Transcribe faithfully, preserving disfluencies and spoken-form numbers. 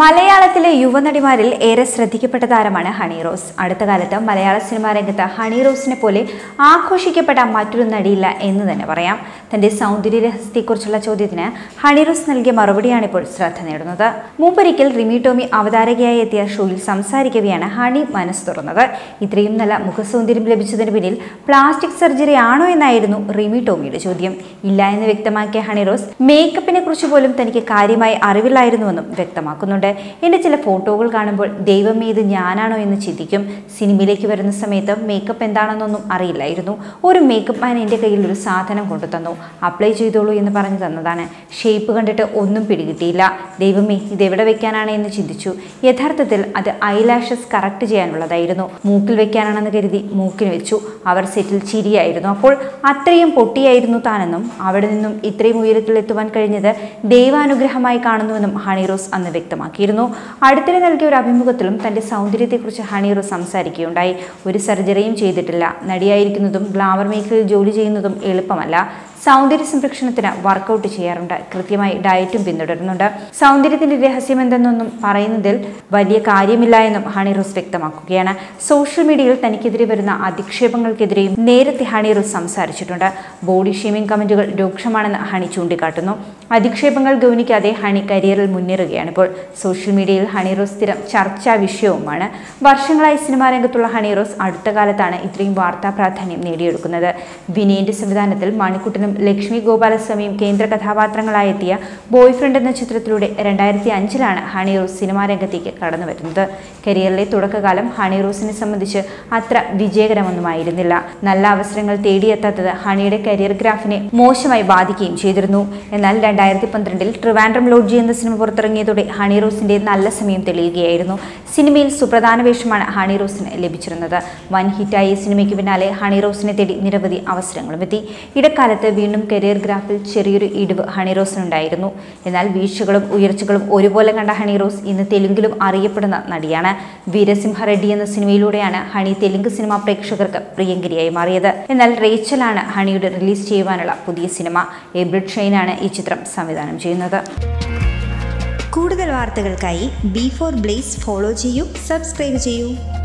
മലയാളത്തിലെ യുവനടിമാരിൽ ഏറെ ശ്രദ്ധിക്കപ്പെട്ട താരമാണ് ഹണി റോസ്. അടുത്ത കാലത്ത് മലയാള സിനിമാ രംഗത്ത് ഹണി റോസിനെ പോലെ ആഘോഷിക്കപ്പെട്ട മറ്റൊരു നടിയില്ല എന്ന് തന്നെ പറയാം. തന്റെ സൗന്ദര്യ രഹസ്യത്തെക്കുറിച്ചുള്ള ചോദ്യത്തിന് ഹണി റോസ് നൽകിയ മറുപടിയാണിപ്പോൾ ശ്രദ്ധ നേടുന്നത്. മുമ്പൊരിക്കൽ റിമി ടോമി അവതാരകയായി എത്തിയ ഷോയിൽ സംസാരിക്കവെയാണ് ഹണി മനസ്സ് തുറന്നത്. ഇത്രയും നല്ല മുഖസൗന്ദര്യം ലഭിച്ചതിന് പിന്നിൽ പ്ലാസ്റ്റിക് സർജറി ആണോ എന്നായിരുന്നു റിമി ടോമിയുടെ ചോദ്യം. ഇല്ല എന്ന് വ്യക്തമാക്കിയ ഹണി റോസ് മേക്കപ്പിനെ കുറിച്ച് പോലും തനിക്ക് കാര്യമായി അറിവില്ലായിരുന്നുവെന്നും വ്യക്തമാക്കുന്നു. എന്റെ ചില ഫോട്ടോകൾ കാണുമ്പോൾ ദൈവമേ ഇത് ഞാനാണോ എന്ന് ചിന്തിക്കും. സിനിമയിലേക്ക് വരുന്ന സമയത്ത് മേക്കപ്പ് എന്താണെന്നൊന്നും അറിയില്ലായിരുന്നു. ഒരു മേക്കപ്പ് മാൻ എൻ്റെ കയ്യിൽ ഒരു സാധനം കൊണ്ടു തന്നു. അപ്ലൈ ചെയ്തോളൂ എന്ന് പറഞ്ഞു തന്നതാണ്. ഷേപ്പ് കണ്ടിട്ട് ഒന്നും പിടികിട്ടിയില്ല. ദൈവമേ ഇതെവിടെ വെക്കാനാണ് എന്ന് ചിന്തിച്ചു. യഥാർത്ഥത്തിൽ അത് ഐലാഷസ് കറക്റ്റ് ചെയ്യാനുള്ളതായിരുന്നു. മൂക്കിൽ വെക്കാനാണെന്ന് കരുതി മൂക്കിന് വെച്ചു. അവർ സെറ്റിൽ ചിരിയായിരുന്നു. അപ്പോൾ അത്രയും പൊട്ടിയായിരുന്നു താനെന്നും അവിടെ നിന്നും ഇത്രയും ഉയരത്തിൽ എത്തുവാൻ കഴിഞ്ഞത് ദൈവാനുഗ്രഹമായി കാണുന്നുവെന്നും ഹണി റോസ് അന്ന് വ്യക്തമാക്കി. അടുത്തിടെ നൽകിയ ഒരു അഭിമുഖത്തിലും തന്റെ സൗന്ദര്യത്തെക്കുറിച്ച് ഹണി റോസ് സംസാരിക്കുകയുണ്ടായി. ഒരു സർജറിയും ചെയ്തിട്ടില്ല. നടിയായിരിക്കുന്നതും ഗ്ലാമർ മേഖലയിൽ ജോലി ചെയ്യുന്നതും എളുപ്പമല്ല. സൗന്ദര്യ സംരക്ഷണത്തിന് വർക്കൗട്ട് ചെയ്യാറുണ്ട്. കൃത്യമായി ഡയറ്റും പിന്തുടരുന്നുണ്ട്. സൗന്ദര്യത്തിന്റെ രഹസ്യം എന്തെന്നൊന്നും പറയുന്നതിൽ വലിയ കാര്യമില്ല എന്നും ഹണി റോസ് വ്യക്തമാക്കുകയാണ്. സോഷ്യൽ മീഡിയയിൽ തനിക്കെതിരെ വരുന്ന അധിക്ഷേപങ്ങൾക്കെതിരെയും നേരത്തെ ഹണി റോസ് സംസാരിച്ചിട്ടുണ്ട്. ബോഡി ഷേമിംഗ് കമന്റുകൾ രൂക്ഷമാണെന്ന് ഹണി ചൂണ്ടിക്കാട്ടുന്നു. അധിക്ഷേപങ്ങൾ ഗൗനിക്കാതെ ഹണി കരിയറിൽ മുന്നേറുകയാണ്. ഇപ്പോൾ സോഷ്യൽ മീഡിയയിൽ ഹണി റോസ് സ്ഥിരം ചർച്ചാ വിഷയവുമാണ്. വർഷങ്ങളായി സിനിമാ രംഗത്തുള്ള ഹണി റോസ് അടുത്ത കാലത്താണ് ഇത്രയും വാർത്താ പ്രാധാന്യം നേടിയെടുക്കുന്നത്. വിനയന്റെ സംവിധാനത്തിൽ മണിക്കുട്ടനും ലക്ഷ്മി ഗോപാല സ്വാമിയും കേന്ദ്ര കഥാപാത്രങ്ങളായെത്തിയ ബോയ് ഫ്രണ്ട് എന്ന ചിത്രത്തിലൂടെ രണ്ടായിരത്തി അഞ്ചിലാണ് ഹണി റോസ് സിനിമാ രംഗത്തേക്ക് കടന്നു വരുന്നത്. കരിയറിലെ തുടക്കകാലം ഹണി റോസിനെ സംബന്ധിച്ച് അത്ര വിജയകരമൊന്നുമായിരുന്നില്ല. നല്ല അവസരങ്ങൾ തേടിയെത്താത്തത് ഹണിയുടെ കരിയർ ഗ്രാഫിനെ മോശമായി ബാധിക്കുകയും ചെയ്തിരുന്നു. എന്നാൽ രണ്ടായിരത്തി പന്ത്രണ്ടിൽ ട്രിവാൻഡ്രം ലോഡ്ജ് എന്ന സിനിമ പുറത്തിറങ്ങിയതോടെ ഹണി റോസിന്റെ നല്ല സമയം തെളിയുകയായിരുന്നു. സിനിമയിൽ സുപ്രധാന വേഷമാണ് ഹണി റോസിന് ലഭിച്ചിരുന്നത്. വൻ ഹിറ്റായ സിനിമയ്ക്ക് പിന്നാലെ ഹണി റോസിനെ തേടി നിരവധി അവസരങ്ങളും എത്തി. ഇടക്കാലത്ത് വീണ്ടും കരിയർ ഗ്രാഫിൽ ചെറിയൊരു ഇടിവ് ഹണി റോസിനുണ്ടായിരുന്നു. എന്നാൽ വീഴ്ചകളും ഉയർച്ചകളും ഒരുപോലെ കണ്ട ഹണി റോസ് ഇന്ന് തെലുങ്കിലും അറിയപ്പെടുന്ന നടിയാണ്. വീരസിംഹ റെഡ്ഡി എന്ന സിനിമയിലൂടെയാണ് ഹണി തെലുങ്ക് സിനിമാ പ്രേക്ഷകർക്ക് പ്രിയങ്കരിയായി മാറിയത്. എന്നാൽ റേച്ചലാണ് ഹണിയുടെ റിലീസ് ചെയ്യുവാനുള്ള പുതിയ സിനിമ. എബ്രിഡ് ഷെയ്നാണ് ഈ ചിത്രം സംവിധാനം ചെയ്യുന്നത്. കൂടുതൽ വാർത്തകൾക്കായി ബി ഫോർ ബ്ലേസ് ഫോളോ ചെയ്യൂ, സബ്സ്ക്രൈബ് ചെയ്യൂ.